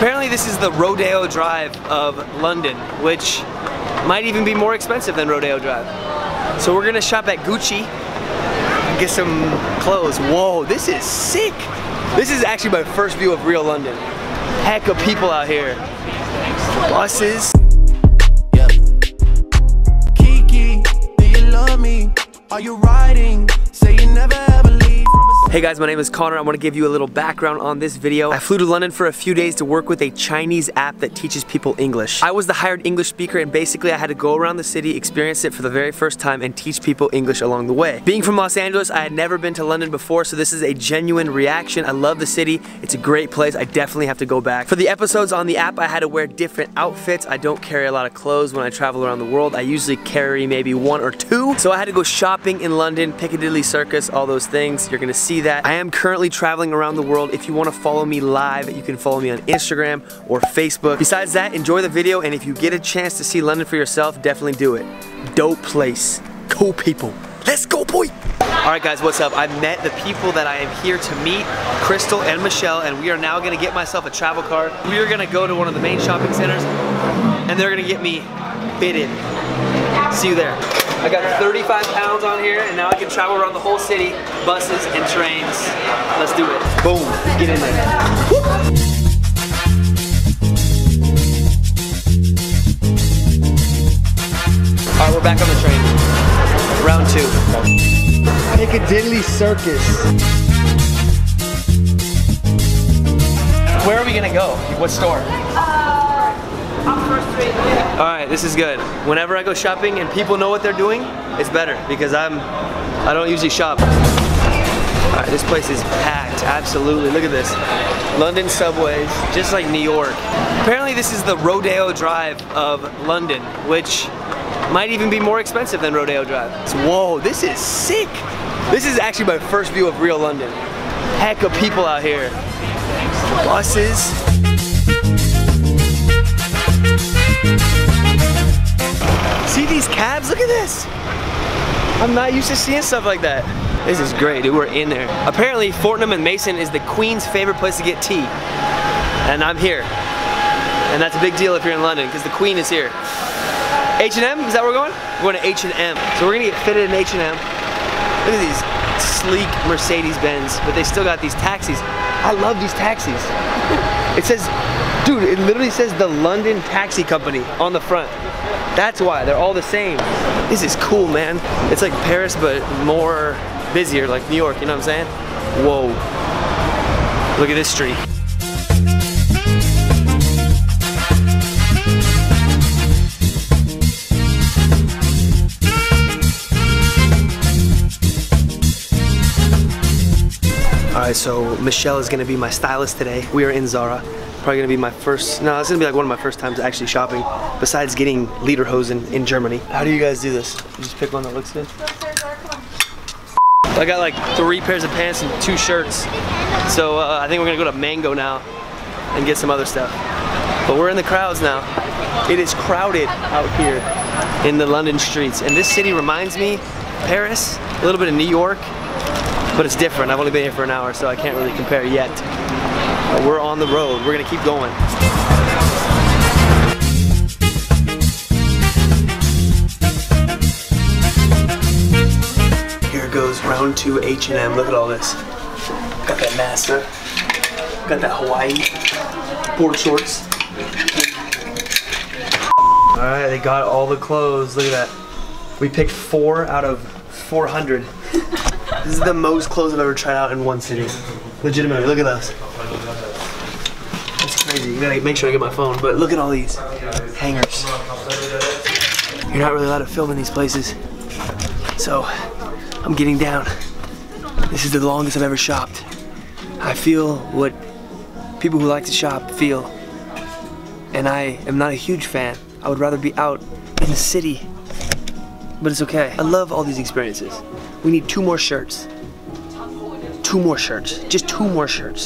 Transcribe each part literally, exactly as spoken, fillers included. Apparently this is the Rodeo Drive of London, which might even be more expensive than Rodeo Drive. So we're gonna shop at Gucci and get some clothes. Whoa, this is sick. This is actually my first view of real London. Heck of people out here. Buses. Kiki, do you love me? Are you riding? Say you never ever leave. Hey guys, my name is Connor. I want to give you a little background on this video. I flew to London for a few days to work with a Chinese app that teaches people English. I was the hired English speaker, and basically I had to go around the city, experience it for the very first time, and teach people English along the way. Being from Los Angeles, I had never been to London before, so this is a genuine reaction. I love the city. It's a great place. I definitely have to go back. For the episodes on the app, I had to wear different outfits. I don't carry a lot of clothes when I travel around the world. I usually carry maybe one or two. So I had to go shopping in London, Piccadilly Circus, all those things. You're gonna see that. I am currently traveling around the world. If you want to follow me live, you can follow me on Instagram or Facebook. Besides that, enjoy the video, and if you get a chance to see London for yourself, definitely do it. Dope place. Cool people. Let's go, boy! Alright guys, what's up? I met the people that I am here to meet, Crystal and Michelle, and we are now going to get myself a travel card. We are going to go to one of the main shopping centers, and they're going to get me fitted. See you there. I got thirty-five pounds on here, and now I can travel around the whole city, buses and trains. Let's do it. Boom, get in there. All right, we're back on the train. Round two. Piccadilly Circus. Where are we gonna go? What store? Alright, this is good. Whenever I go shopping and people know what they're doing, it's better because I'm, I don't usually shop. Alright, this place is packed, absolutely. Look at this. London subways, just like New York. Apparently this is the Rodeo Drive of London, which might even be more expensive than Rodeo Drive. So, whoa, this is sick. This is actually my first view of real London. Heck of people out here. Buses. See these cabs? Look at this! I'm not used to seeing stuff like that. This is great, dude. We're in there. Apparently, Fortnum and Mason is the Queen's favorite place to get tea. And I'm here. And that's a big deal if you're in London, because the Queen is here. H and M? Is that where we're going? We're going to H and M. So we're going to get fitted in H and M. Look at these sleek Mercedes Benz, but they still got these taxis. I love these taxis. It says, dude, it literally says the London Taxi Company on the front. That's why, they're all the same. This is cool, man. It's like Paris, but more busier, like New York, you know what I'm saying? Whoa. Look at this street. All right, so Michelle is gonna be my stylist today. We are in Zara. Probably gonna be my first, no, it's gonna be like one of my first times actually shopping, besides getting lederhosen in Germany. How do you guys do this? You just pick one that looks good? I got like three pairs of pants and two shirts. So uh, I think we're gonna go to Mango now and get some other stuff. But we're in the crowds now. It is crowded out here in the London streets. And this city reminds me of Paris, a little bit of New York, but it's different. I've only been here for an hour, so I can't really compare yet. We're on the road. We're gonna keep going. Here goes round two H and M. Look at all this. Got that master. Got that Hawaii board shorts. All right, they got all the clothes. Look at that. We picked four out of four hundred. This is the most clothes I've ever tried out in one city. Legitimately, look at those. That's crazy. You gotta make sure I get my phone, but look at all these hangers. You're not really allowed to film in these places. So, I'm getting down. This is the longest I've ever shopped. I feel what people who like to shop feel. And I am not a huge fan. I would rather be out in the city. But it's okay. I love all these experiences. We need two more shirts. Two more shirts. Just two more shirts.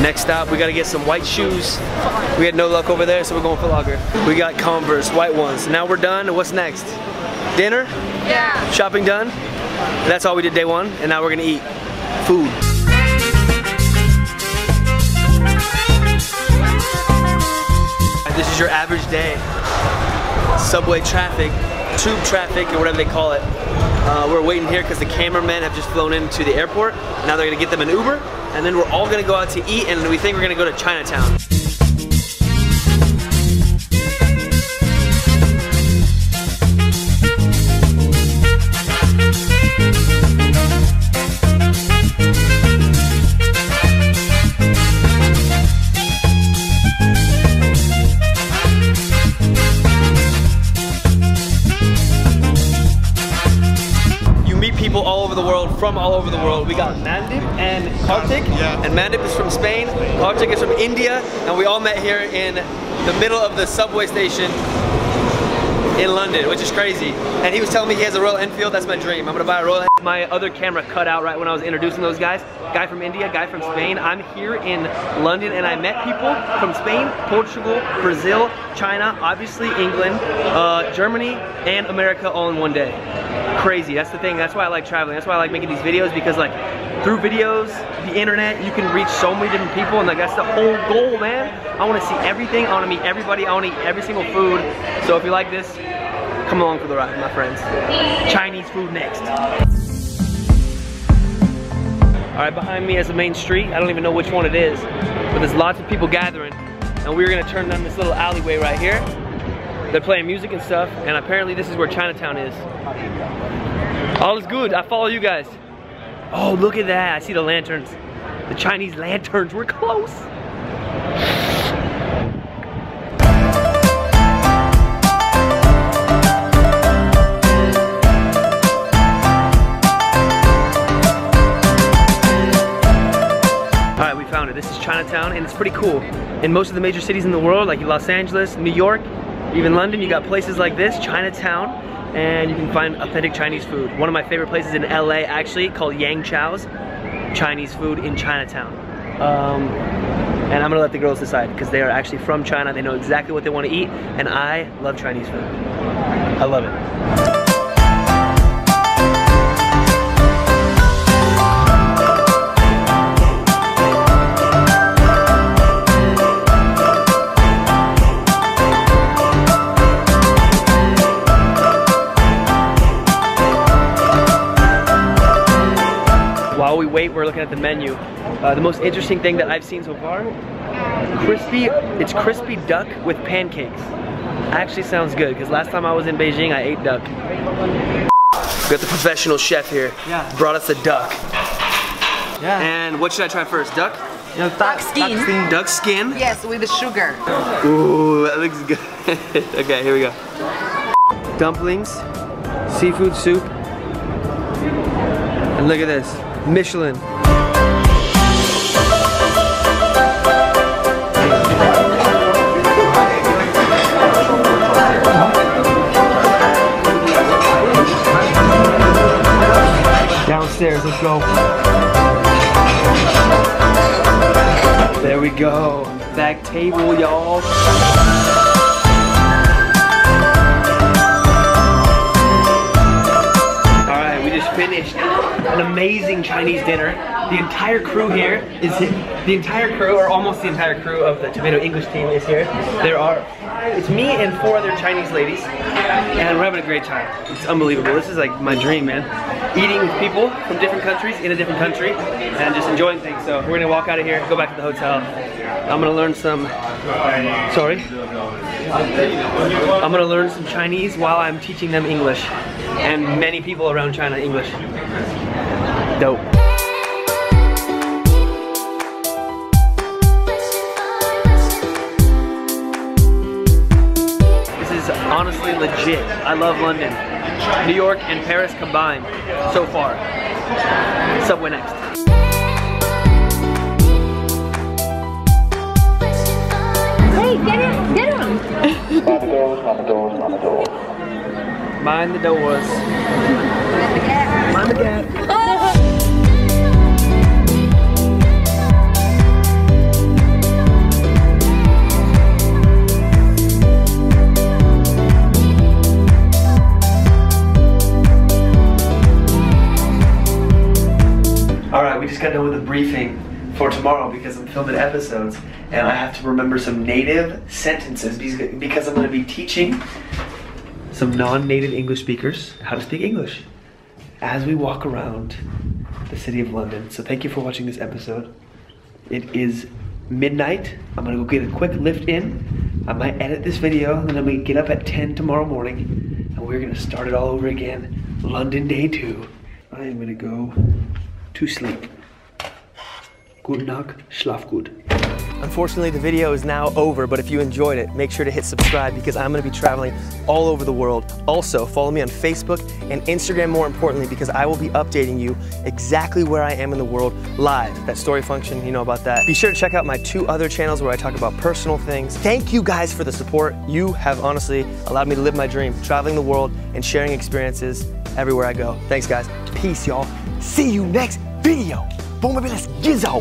Next up, we gotta get some white shoes. We had no luck over there, so we're going for lager. We got Converse, white ones. Now we're done, what's next? Dinner? Yeah. Shopping done? That's all we did day one, and now we're gonna eat food. This is your average day. Subway traffic, tube traffic, or whatever they call it. Uh, we're waiting here because the cameramen have just flown into the airport. Now they're gonna get them an Uber, and then we're all gonna go out to eat, and we think we're gonna go to Chinatown. From all over the world. We got Mandip and Kartik, yeah. And Mandip is from Spain, Kartik is from India, and we all met here in the middle of the subway station in London, which is crazy. And he was telling me he has a Royal Enfield. That's my dream. I'm gonna buy a Royal Enfield. My other camera cut out right when I was introducing those guys. Guy from India, guy from Spain. I'm here in London, and I met people from Spain, Portugal, Brazil, China, obviously England, uh, Germany, and America all in one day. Crazy. That's the thing. That's why I like traveling. That's why I like making these videos, because like through videos, the internet, you can reach so many different people, and like that's the whole goal, man. I want to see everything. I want to meet everybody. I want to eat every single food. So if you like this, come along for the ride, my friends. Chinese food next. All right, behind me is the main street. I don't even know which one it is, but there's lots of people gathering, and we're gonna turn down this little alleyway right here. They're playing music and stuff, and apparently this is where Chinatown is. All is good, I follow you guys. Oh, look at that, I see the lanterns. The Chinese lanterns, we're close. All right, we found it, this is Chinatown, and it's pretty cool. In most of the major cities in the world, like Los Angeles, New York, even London, you got places like this, Chinatown, and you can find authentic Chinese food. One of my favorite places in L A actually, called Yang Chow's, Chinese food in Chinatown. Um, and I'm gonna let the girls decide, because they are actually from China, they know exactly what they want to eat, and I love Chinese food. I love it. While we wait, we're looking at the menu. Uh, the most interesting thing that I've seen so far, crispy, it's crispy duck with pancakes. Actually sounds good, because last time I was in Beijing, I ate duck. We got the professional chef here. Yeah. Brought us a duck. Yeah. And what should I try first, duck? No, duck, duck skin. Duck skin. Duck skin? Yes, with the sugar. Ooh, that looks good. Okay, here we go. Dumplings, seafood soup, and look at this. Michelin. Downstairs, let's go. There we go. Back table, y'all. Finished an amazing Chinese dinner. The entire crew here is here. The entire crew, or almost the entire crew of the Tomato English team is here. There are, it's me and four other Chinese ladies, and we're having a great time. It's unbelievable. This is like my dream, man. Eating with people from different countries in a different country and just enjoying things. So we're gonna walk out of here, go back to the hotel. I'm gonna learn some, sorry. I'm gonna learn some Chinese while I'm teaching them English. And many people around China English. Dope. This is honestly legit. I love London, New York, and Paris combined so far. Subway next. Hey, get him, get him! Mama doors, mama doors, mama doors. Mind the doors. Mind the gap. we just got done with the briefing for tomorrow because I'm filming episodes and I have to remember some native sentences because I'm going to be teaching some non-native English speakers how to speak English as we walk around the city of London. So thank you for watching this episode. It is midnight. I'm going to go get a quick lift in. I might edit this video and then I'm going to get up at ten tomorrow morning and we're going to start it all over again. London day two. I am going to go to sleep. Guten Tag, schlaf gut. Unfortunately, the video is now over, but if you enjoyed it, make sure to hit subscribe because I'm gonna be traveling all over the world. Also, follow me on Facebook and Instagram, more importantly, because I will be updating you exactly where I am in the world live. That story function, you know about that. Be sure to check out my two other channels where I talk about personal things. Thank you guys for the support. You have honestly allowed me to live my dream, traveling the world and sharing experiences everywhere I go. Thanks, guys. Peace, y'all. See you next video. Boom, baby, let's gizzo.